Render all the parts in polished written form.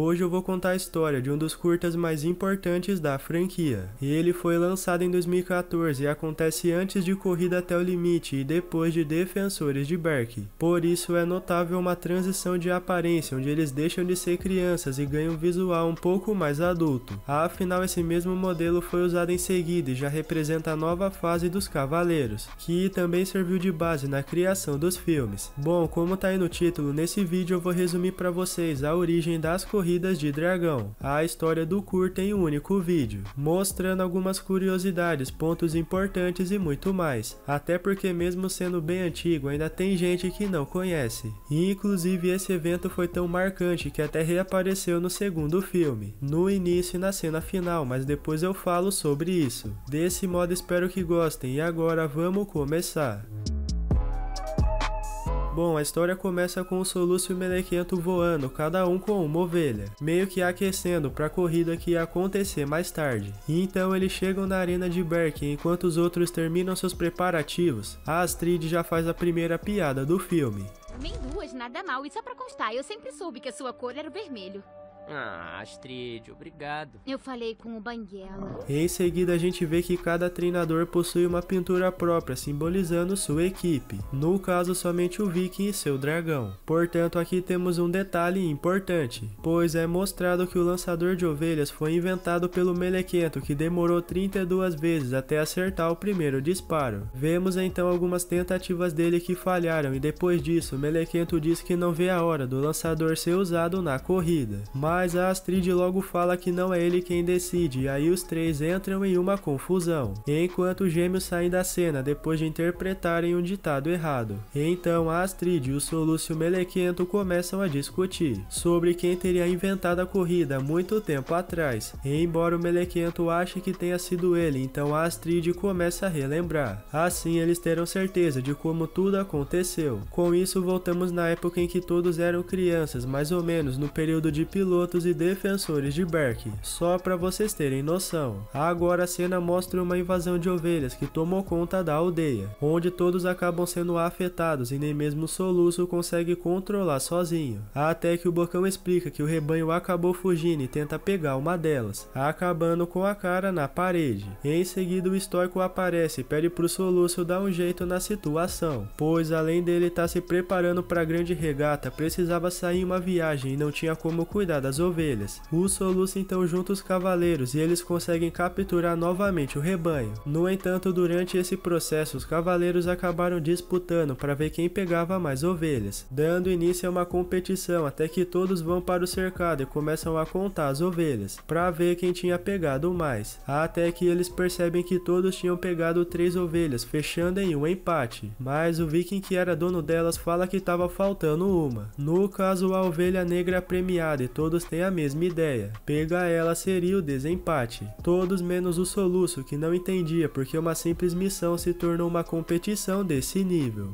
Hoje eu vou contar a história de um dos curtas mais importantes da franquia. Ele foi lançado em 2014 e acontece antes de Corrida Até o Limite e depois de Defensores de Berk. Por isso é notável uma transição de aparência, onde eles deixam de ser crianças e ganham um visual um pouco mais adulto. Afinal, esse mesmo modelo foi usado em seguida e já representa a nova fase dos Cavaleiros, que também serviu de base na criação dos filmes. Bom, como tá aí no título, nesse vídeo eu vou resumir para vocês a origem das corridas de dragão, a história do curta em um único vídeo, mostrando algumas curiosidades, pontos importantes e muito mais, até porque mesmo sendo bem antigo ainda tem gente que não conhece. E, inclusive, esse evento foi tão marcante que até reapareceu no segundo filme, no início e na cena final, mas depois eu falo sobre isso. Desse modo espero que gostem e agora vamos começar. Bom, a história começa com o Solúcio e o Melequento voando, cada um com uma ovelha, meio que aquecendo para a corrida que ia acontecer mais tarde. E então eles chegam na arena de Berk, enquanto os outros terminam seus preparativos. A Astrid já faz a primeira piada do filme. Nem duas, nada mal, e só pra constar, eu sempre soube que a sua cor era o vermelho. Ah, Astrid, obrigado. Eu falei com o Banguela. Em seguida, a gente vê que cada treinador possui uma pintura própria, simbolizando sua equipe. No caso, somente o Viking e seu dragão. Portanto, aqui temos um detalhe importante, pois é mostrado que o lançador de ovelhas foi inventado pelo Melequento, que demorou 32 vezes até acertar o primeiro disparo. Vemos então algumas tentativas dele que falharam, e depois disso, o Melequento diz que não vê a hora do lançador ser usado na corrida. Mas a Astrid logo fala que não é ele quem decide, e aí os três entram em uma confusão, enquanto os gêmeos saem da cena depois de interpretarem um ditado errado. Então a Astrid e o Solúcio Melequento começam a discutir sobre quem teria inventado a corrida muito tempo atrás, embora o Melequento ache que tenha sido ele, então a Astrid começa a relembrar. Assim eles terão certeza de como tudo aconteceu. Com isso voltamos na época em que todos eram crianças, mais ou menos no período de pilotos e defensores de Berk, só para vocês terem noção. Agora a cena mostra uma invasão de ovelhas que tomou conta da aldeia, onde todos acabam sendo afetados e nem mesmo o Solúcio consegue controlar sozinho, até que o Bocão explica que o rebanho acabou fugindo e tenta pegar uma delas, acabando com a cara na parede. Em seguida o Estoico aparece e pede pro Solúcio dar um jeito na situação, pois além dele estar se preparando para a grande regata, precisava sair em uma viagem e não tinha como cuidar das ovelhas. O Solúcio então junta os cavaleiros e eles conseguem capturar novamente o rebanho. No entanto, durante esse processo, os cavaleiros acabaram disputando para ver quem pegava mais ovelhas, dando início a uma competição até que todos vão para o cercado e começam a contar as ovelhas, para ver quem tinha pegado mais, até que eles percebem que todos tinham pegado 3 ovelhas, fechando em um empate. Mas o Viking, que era dono delas, fala que estava faltando uma. No caso, a ovelha negra premiada, e todos têm a mesma ideia: pegar ela seria o desempate. Todos menos o Solúcio, que não entendia porque uma simples missão se tornou uma competição desse nível.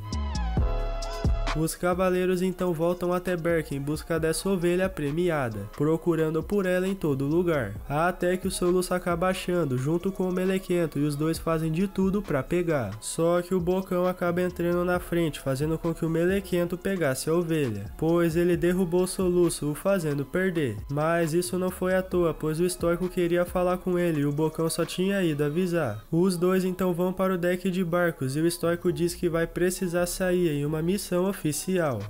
Os cavaleiros então voltam até Berk em busca dessa ovelha premiada, procurando por ela em todo lugar, até que o Solúcio acaba achando, junto com o Melequento, e os dois fazem de tudo para pegar. Só que o Bocão acaba entrando na frente, fazendo com que o Melequento pegasse a ovelha, pois ele derrubou o Solúcio, o fazendo perder. Mas isso não foi à toa, pois o Estoico queria falar com ele e o Bocão só tinha ido avisar. Os dois então vão para o deck de barcos e o Estoico diz que vai precisar sair em uma missão oficial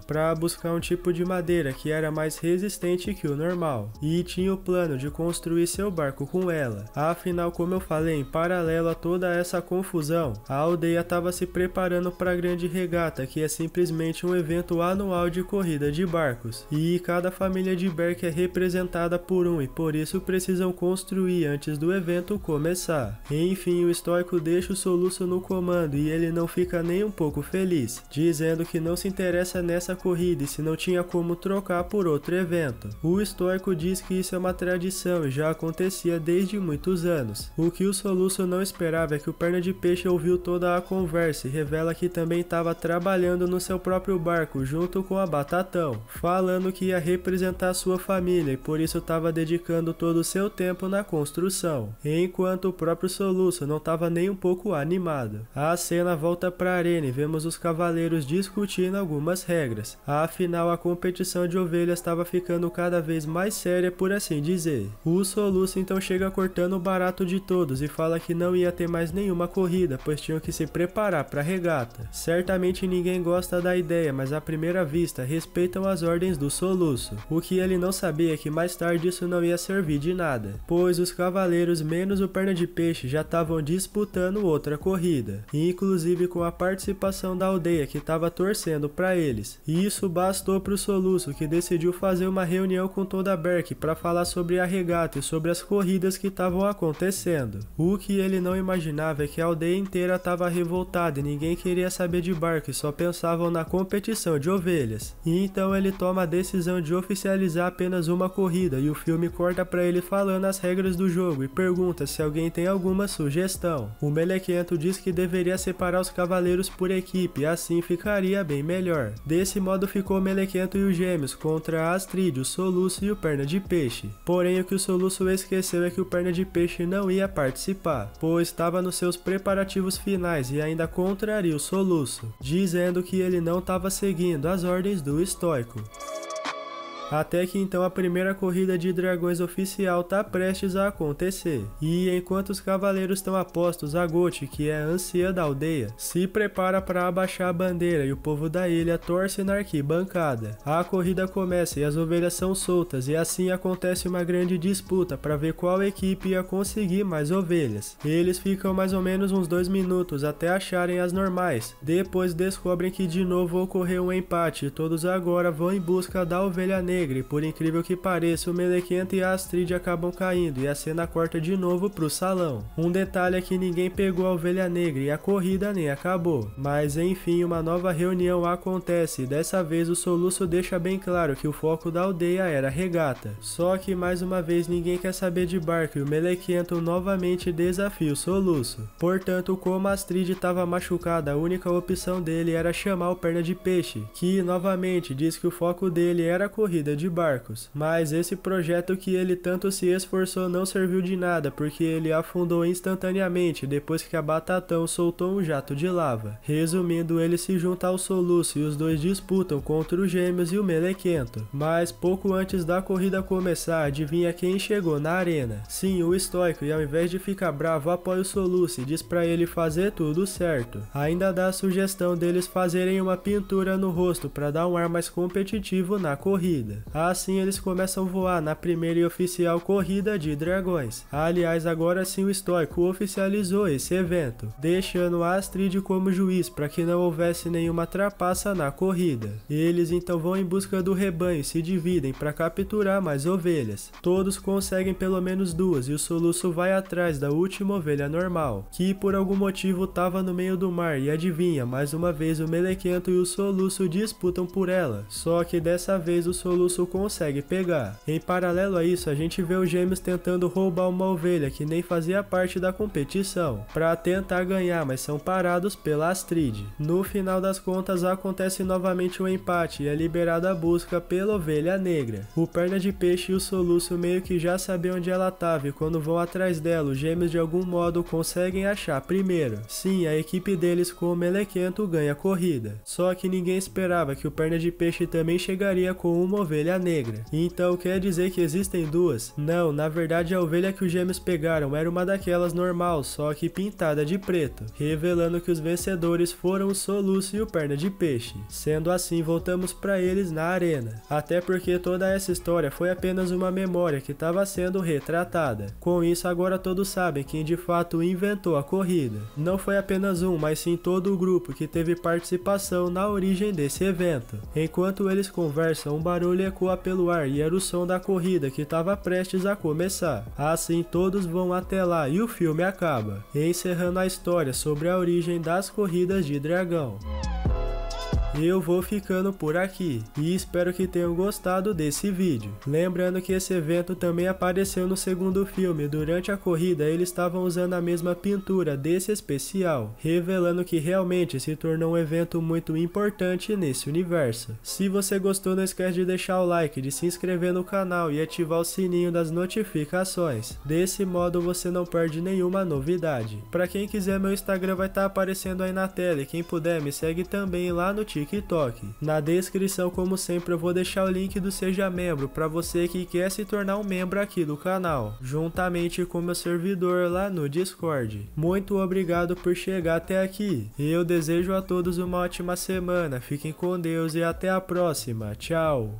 para buscar um tipo de madeira que era mais resistente que o normal, e tinha o plano de construir seu barco com ela. Afinal, como eu falei, em paralelo a toda essa confusão, a aldeia estava se preparando para a grande regata, que é simplesmente um evento anual de corrida de barcos, e cada família de Berk é representada por um, e por isso precisam construir antes do evento começar. Enfim, o Estoico deixa o Solúcio no comando e ele não fica nem um pouco feliz, dizendo que não se interessa nessa corrida e se não tinha como trocar por outro evento. O Estoico diz que isso é uma tradição e já acontecia desde muitos anos. O que o Solúcio não esperava é que o Perna de Peixe ouviu toda a conversa e revela que também estava trabalhando no seu próprio barco junto com a Batatão, falando que ia representar sua família e por isso estava dedicando todo o seu tempo na construção, enquanto o próprio Solúcio não estava nem um pouco animado. A cena volta para a arena e vemos os cavaleiros discutindo algumas regras. Afinal, a competição de ovelhas estava ficando cada vez mais séria, por assim dizer. O Solúcio então chega cortando o barato de todos e fala que não ia ter mais nenhuma corrida, pois tinham que se preparar para a regata. Certamente ninguém gosta da ideia, mas à primeira vista respeitam as ordens do Solúcio. O que ele não sabia é que mais tarde isso não ia servir de nada, pois os cavaleiros menos o Perna de Peixe já estavam disputando outra corrida, inclusive com a participação da aldeia que estava torcendo para eles. E isso bastou para o Solúcio, que decidiu fazer uma reunião com toda a Berk para falar sobre a regata e sobre as corridas que estavam acontecendo. O que ele não imaginava é que a aldeia inteira estava revoltada e ninguém queria saber de barco e só pensavam na competição de ovelhas. E então ele toma a decisão de oficializar apenas uma corrida, e o filme corta para ele falando as regras do jogo e pergunta se alguém tem alguma sugestão. O Melequento diz que deveria separar os cavaleiros por equipe e assim ficaria bem melhor. Desse modo ficou o Melequento e os gêmeos contra a Astrid, o Solúcio e o Perna de Peixe. Porém, o que o Solúcio esqueceu é que o Perna de Peixe não ia participar, pois estava nos seus preparativos finais, e ainda contraria o Solúcio, dizendo que ele não estava seguindo as ordens do Estoico. Até que então a primeira corrida de dragões oficial tá prestes a acontecer. E enquanto os cavaleiros estão a postos, a Gothi, que é a anciã da aldeia, se prepara para abaixar a bandeira e o povo da ilha torce na arquibancada. A corrida começa e as ovelhas são soltas, e assim acontece uma grande disputa para ver qual equipe ia conseguir mais ovelhas. Eles ficam mais ou menos uns 2 minutos até acharem as normais. Depois descobrem que de novo ocorreu um empate e todos agora vão em busca da ovelha negra. E por incrível que pareça, o Melequento e a Astrid acabam caindo e a cena corta de novo pro salão. Um detalhe é que ninguém pegou a ovelha negra e a corrida nem acabou. Mas enfim, uma nova reunião acontece e dessa vez o Solúcio deixa bem claro que o foco da aldeia era a regata. Só que mais uma vez ninguém quer saber de barco e o Melequento novamente desafia o Solúcio. Portanto, como a Astrid estava machucada, a única opção dele era chamar o Perna de Peixe, que novamente diz que o foco dele era a corrida de barcos, mas esse projeto que ele tanto se esforçou não serviu de nada, porque ele afundou instantaneamente depois que a Batatão soltou um jato de lava. Resumindo, ele se junta ao Solúcio e os dois disputam contra os gêmeos e o Melequento. Mas pouco antes da corrida começar, adivinha quem chegou na arena? Sim, o Estoico, e ao invés de ficar bravo, apoia o Solúcio e diz pra ele fazer tudo certo. Ainda dá a sugestão deles fazerem uma pintura no rosto para dar um ar mais competitivo na corrida. Assim eles começam a voar na primeira e oficial corrida de dragões. Aliás, agora sim o Estoico oficializou esse evento, deixando a Astrid como juiz para que não houvesse nenhuma trapaça na corrida. Eles então vão em busca do rebanho e se dividem para capturar mais ovelhas. Todos conseguem pelo menos 2 e o Solúcio vai atrás da última ovelha normal, que por algum motivo estava no meio do mar, e adivinha, mais uma vez o Melequento e o Solúcio disputam por ela, só que dessa vez o Solúcio consegue pegar. Em paralelo a isso, a gente vê os gêmeos tentando roubar uma ovelha que nem fazia parte da competição, para tentar ganhar, mas são parados pela Astrid. No final das contas, acontece novamente um empate e é liberada a busca pela ovelha negra. O Perna de Peixe e o Solúcio meio que já sabiam onde ela estava, e quando vão atrás dela, os gêmeos de algum modo conseguem achar primeiro. Sim, a equipe deles com o Melequento ganha a corrida. Só que ninguém esperava que o Perna de Peixe também chegaria com uma ovelha negra. Então quer dizer que existem 2? Não, na verdade a ovelha que os gêmeos pegaram era uma daquelas normal, só que pintada de preto, revelando que os vencedores foram o Solúcio e o Perna de Peixe. Sendo assim, voltamos para eles na arena, até porque toda essa história foi apenas uma memória que estava sendo retratada. Com isso, agora todos sabem quem de fato inventou a corrida. Não foi apenas um, mas sim todo o grupo que teve participação na origem desse evento. Enquanto eles conversam, um barulho ecoa pelo ar e era o som da corrida que estava prestes a começar. Assim todos vão até lá e o filme acaba, encerrando a história sobre a origem das corridas de dragão. Eu vou ficando por aqui e espero que tenham gostado desse vídeo. Lembrando que esse evento também apareceu no segundo filme. Durante a corrida eles estavam usando a mesma pintura desse especial, revelando que realmente se tornou um evento muito importante nesse universo. Se você gostou, não esquece de deixar o like, de se inscrever no canal e ativar o sininho das notificações. Desse modo você não perde nenhuma novidade. Para quem quiser, meu Instagram vai estar aparecendo aí na tela, e quem puder me segue também lá no TikTok. TikTok. Na descrição, como sempre, eu vou deixar o link do Seja Membro para você que quer se tornar um membro aqui do canal, juntamente com meu servidor lá no Discord. Muito obrigado por chegar até aqui. Eu desejo a todos uma ótima semana. Fiquem com Deus e até a próxima. Tchau!